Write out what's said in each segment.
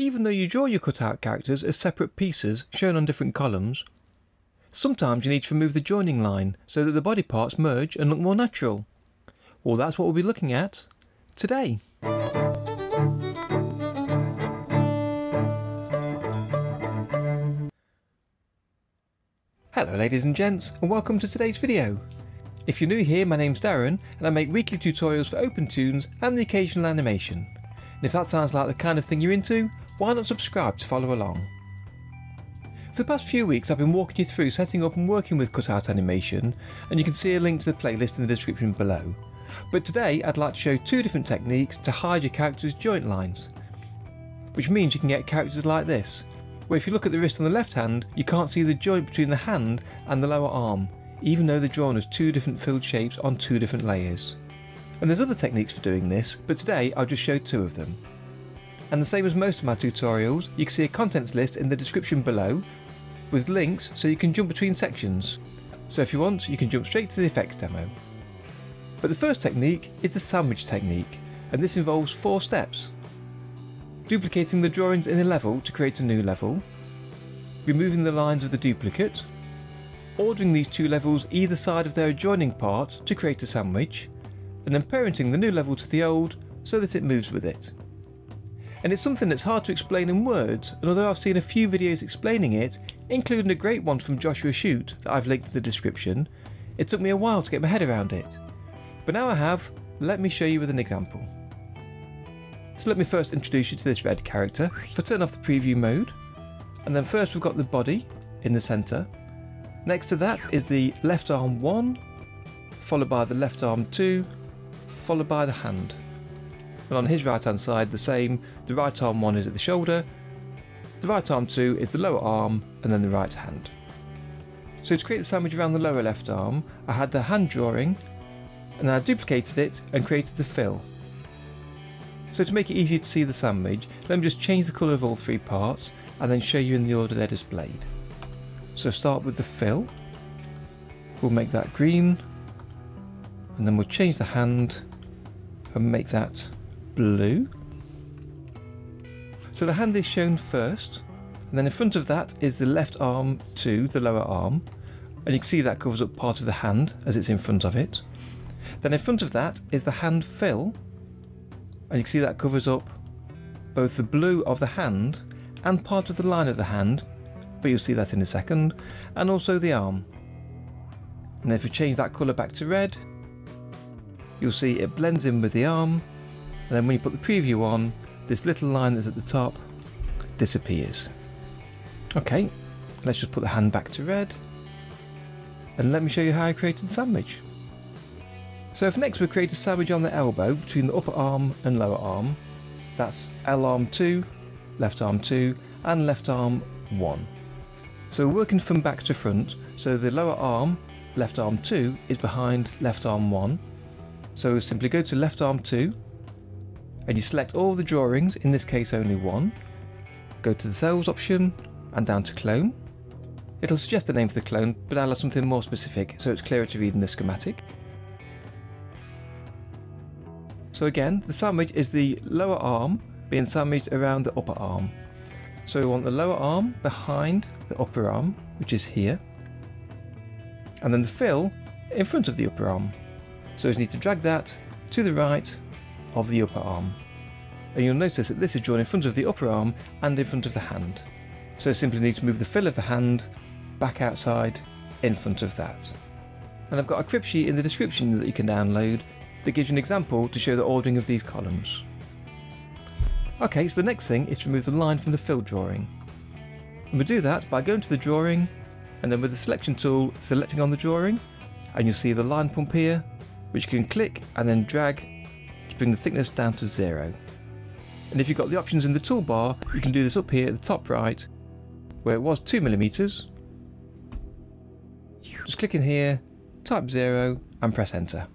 even though you draw your cutout characters as separate pieces shown on different columns. Sometimes you need to remove the joining line so that the body parts merge and look more natural. Well, that's what we'll be looking at today. Hello ladies and gents, and welcome to today's video. If you're new here, my name's Darren and I make weekly tutorials for OpenToonz and the occasional animation. And if that sounds like the kind of thing you're into, why not subscribe to follow along? For the past few weeks I've been walking you through setting up and working with cutout animation, and you can see a link to the playlist in the description below. But today I'd like to show two different techniques to hide your character's joint lines, which means you can get characters like this, where if you look at the wrist on the left hand you can't see the joint between the hand and the lower arm, even though they're drawn as two different filled shapes on two different layers. And there's other techniques for doing this, but today I'll just show two of them. And the same as most of my tutorials, you can see a contents list in the description below with links so you can jump between sections, so if you want you can jump straight to the effects demo. But the first technique is the sandwich technique, and this involves four steps: duplicating the drawings in a level to create a new level, removing the lines of the duplicate, ordering these two levels either side of their adjoining part to create a sandwich, and then parenting the new level to the old so that it moves with it. And it's something that's hard to explain in words, and although I've seen a few videos explaining it, including a great one from Joshua Shute that I've linked in the description, it took me a while to get my head around it. But now I have, let me show you with an example. So let me first introduce you to this red character. If I turn off the preview mode, and then first we've got the body in the centre. Next to that is the left arm 1, followed by the left arm 2, followed by the hand. And on his right hand side the same, the right arm 1 is at the shoulder, the right arm 2 is the lower arm, and then the right hand. So to create the sandwich around the lower left arm, I had the hand drawing, and I duplicated it and created the fill. So to make it easier to see the sandwich, let me just change the colour of all three parts and then show you in the order they're displayed. So start with the fill, we'll make that green, and then we'll change the hand and make that blue. So the hand is shown first, and then in front of that is the left arm to the lower arm, and you can see that covers up part of the hand as it's in front of it. Then in front of that is the hand fill, and you can see that covers up both the blue of the hand and part of the line of the hand, but you'll see that in a second, and also the arm. And if we change that colour back to red, you'll see it blends in with the arm, and then when you put the preview on, this little line that's at the top disappears. Okay, let's just put the hand back to red, and let me show you how I created the sandwich. So if next we create a sandwich on the elbow between the upper arm and lower arm, that's L arm 2, left arm 2 and left arm 1. So we're working from back to front, so the lower arm, left arm 2, is behind left arm 1. So we'll simply go to left arm 2 and you select all the drawings, in this case only one, go to the cells option and down to clone. It'll suggest a name for the clone, but I'll have something more specific so it's clearer to read in the schematic. So again, the sandwich is the lower arm being sandwiched around the upper arm. So we want the lower arm behind the upper arm, which is here, and then the fill in front of the upper arm. So we just need to drag that to the right of the upper arm. And you'll notice that this is drawn in front of the upper arm and in front of the hand. So we simply need to move the fill of the hand back outside in front of that. And I've got a crib sheet in the description that you can download that gives you an example to show the ordering of these columns. Okay, so the next thing is to remove the line from the fill drawing. And we do that by going to the drawing and then with the selection tool selecting on the drawing, and you'll see the line pump here, which you can click and then drag to bring the thickness down to 0. And if you've got the options in the toolbar, you can do this up here at the top right where it was 2mm. Just click in here, type 0 and press enter.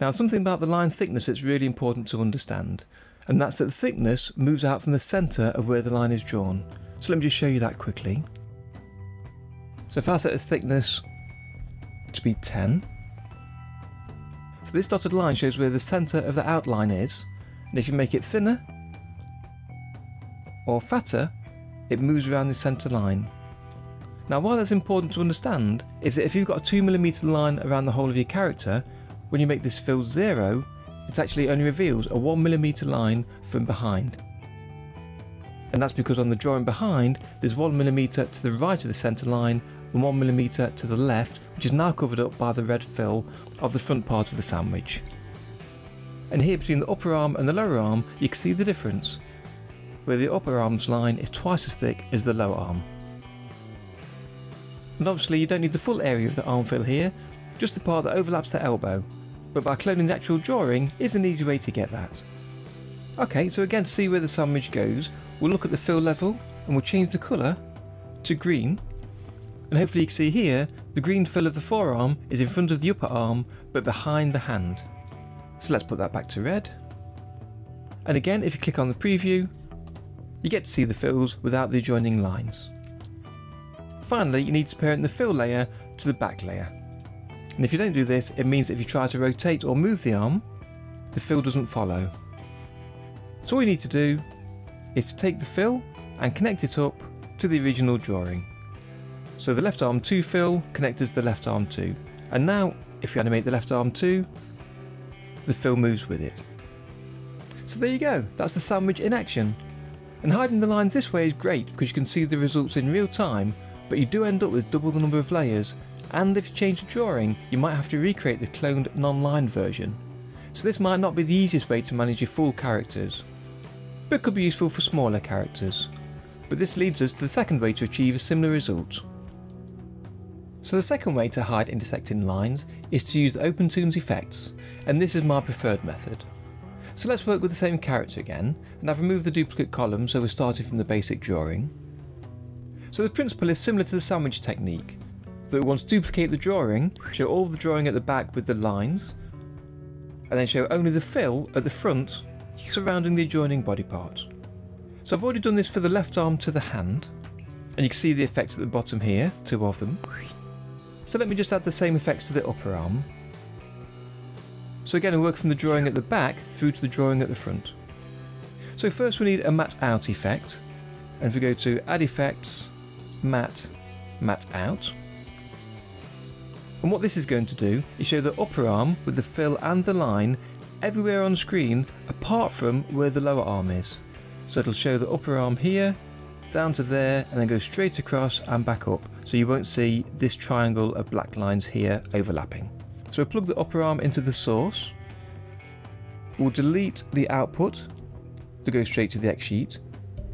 Now, something about the line thickness that's really important to understand, and that's that the thickness moves out from the centre of where the line is drawn. So let me just show you that quickly. So if I set the thickness to be 10, so this dotted line shows where the centre of the outline is, and if you make it thinner, or fatter, it moves around the centre line. Now why that's important to understand is that if you've got a 2mm line around the whole of your character, when you make this fill 0, it actually only reveals a 1mm line from behind. And that's because on the drawing behind, there's 1mm to the right of the centre line and 1mm to the left, which is now covered up by the red fill of the front part of the sandwich. And here between the upper arm and the lower arm, you can see the difference, where the upper arm's line is twice as thick as the lower arm. And obviously you don't need the full area of the arm fill here, just the part that overlaps the elbow, but by cloning the actual drawing is an easy way to get that. Okay, so again to see where the sandwich goes, we'll look at the fill level and we'll change the colour to green, and hopefully you can see here the green fill of the forearm is in front of the upper arm but behind the hand. So let's put that back to red, and again if you click on the preview you get to see the fills without the adjoining lines. Finally, you need to parent the fill layer to the back layer, and if you don't do this it means if you try to rotate or move the arm the fill doesn't follow. So all you need to do is to take the fill and connect it up to the original drawing. So the left arm 2 fill connected to the left arm 2, and now if you animate the left arm 2 the fill moves with it. So there you go, that's the sandwich in action. And hiding the lines this way is great because you can see the results in real time, but you do end up with double the number of layers, and if you change the drawing you might have to recreate the cloned non-lined version. So this might not be the easiest way to manage your full characters, but could be useful for smaller characters. But this leads us to the second way to achieve a similar result. So the second way to hide intersecting lines is to use the OpenToonz effects, and this is my preferred method. So let's work with the same character again, and I've removed the duplicate column so we're starting from the basic drawing. So the principle is similar to the sandwich technique, that we want to duplicate the drawing, show all the drawing at the back with the lines, and then show only the fill at the front surrounding the adjoining body part. So I've already done this for the left arm to the hand, and you can see the effects at the bottom here, 2 of them. So let me just add the same effects to the upper arm. So again, we work from the drawing at the back through to the drawing at the front. So first we need a matte out effect, and if we go to add effects, matte, matte out. And what this is going to do is show the upper arm with the fill and the line everywhere on screen apart from where the lower arm is. So it'll show the upper arm here, down to there, and then go straight across and back up, so you won't see this triangle of black lines here overlapping. So we'll plug the upper arm into the source, we'll delete the output to go straight to the X sheet,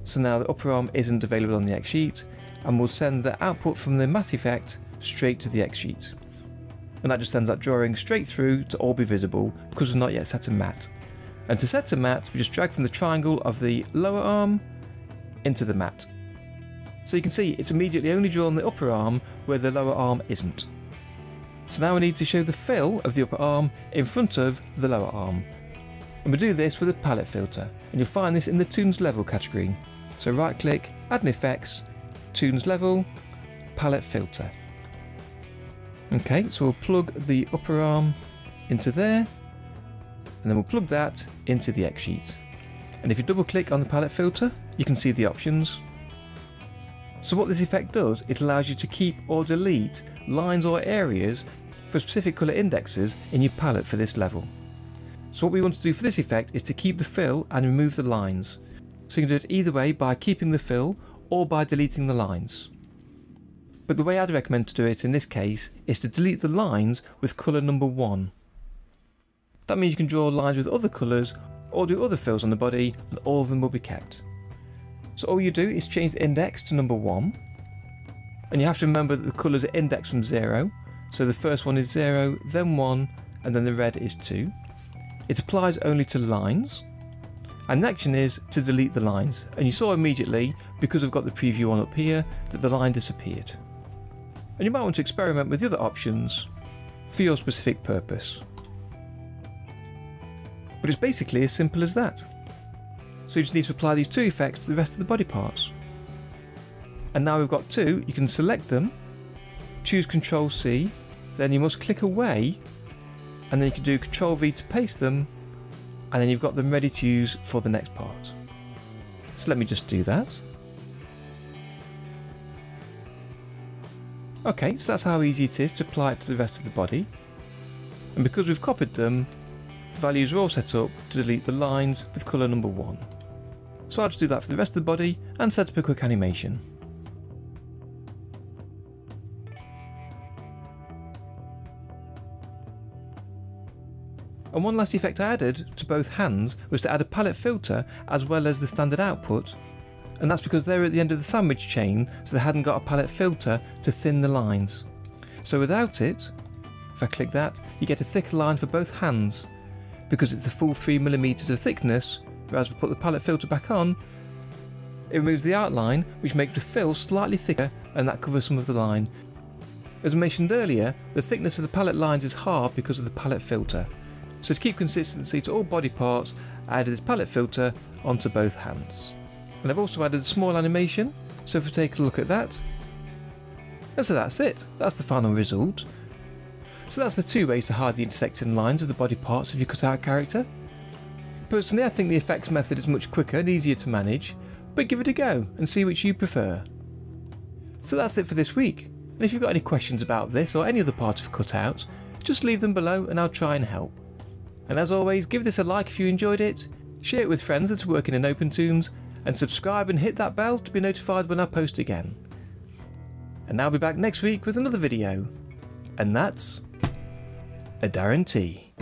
so now the upper arm isn't available on the X sheet, and we'll send the output from the matte effect straight to the X sheet. And that just sends that drawing straight through to all be visible because we're not yet set a matte. And to set a matte, we just drag from the triangle of the lower arm into the matte. So you can see it's immediately only drawn the upper arm where the lower arm isn't. So now we need to show the fill of the upper arm in front of the lower arm. And we do this with a palette filter, and you'll find this in the Toonz Level category. So right click, add an effects, Toonz Level, palette filter. Okay, so we'll plug the upper arm into there, and then we'll plug that into the X sheet. And if you double click on the palette filter, you can see the options. So what this effect does, it allows you to keep or delete lines or areas for specific colour indexes in your palette for this level. So what we want to do for this effect is to keep the fill and remove the lines. So you can do it either way by keeping the fill or by deleting the lines. But the way I'd recommend to do it in this case is to delete the lines with colour number 1. That means you can draw lines with other colours or do other fills on the body, and all of them will be kept. So all you do is change the index to number 1, and you have to remember that the colours are indexed from 0, so the first one is 0, then 1, and then the red is 2. It applies only to lines, and the action is to delete the lines, and you saw immediately, because I've got the preview on up here, that the line disappeared. And you might want to experiment with the other options for your specific purpose. But it's basically as simple as that. So you just need to apply these 2 effects to the rest of the body parts. And now we've got 2, you can select them, choose Ctrl C, then you must click away, and then you can do Ctrl V to paste them, and then you've got them ready to use for the next part. So let me just do that. Okay, so that's how easy it is to apply it to the rest of the body. And because we've copied them, the values are all set up to delete the lines with colour number 1. So I'll just do that for the rest of the body and set up a quick animation. And one last effect I added to both hands was to add a palette filter as well as the standard output, and that's because they were at the end of the sandwich chain, so they hadn't got a palette filter to thin the lines. So without it, if I click that, you get a thicker line for both hands, because it's the full 3mm of thickness, whereas if I put the palette filter back on, it removes the outline, which makes the fill slightly thicker, and that covers some of the line. As I mentioned earlier, the thickness of the palette lines is halved because of the palette filter. So to keep consistency to all body parts, I added this palette filter onto both hands. And I've also added a small animation, so if we take a look at that. And so that's it, that's the final result. So that's the two ways to hide the intersecting lines of the body parts of your cutout character. Personally, I think the effects method is much quicker and easier to manage, but give it a go and see which you prefer. So that's it for this week, and if you've got any questions about this or any other part of cutout, just leave them below and I'll try and help. And as always, give this a like if you enjoyed it, share it with friends that's working in OpenToonz, and subscribe and hit that bell to be notified when I post again. And I'll be back next week with another video, and that's a Darren T.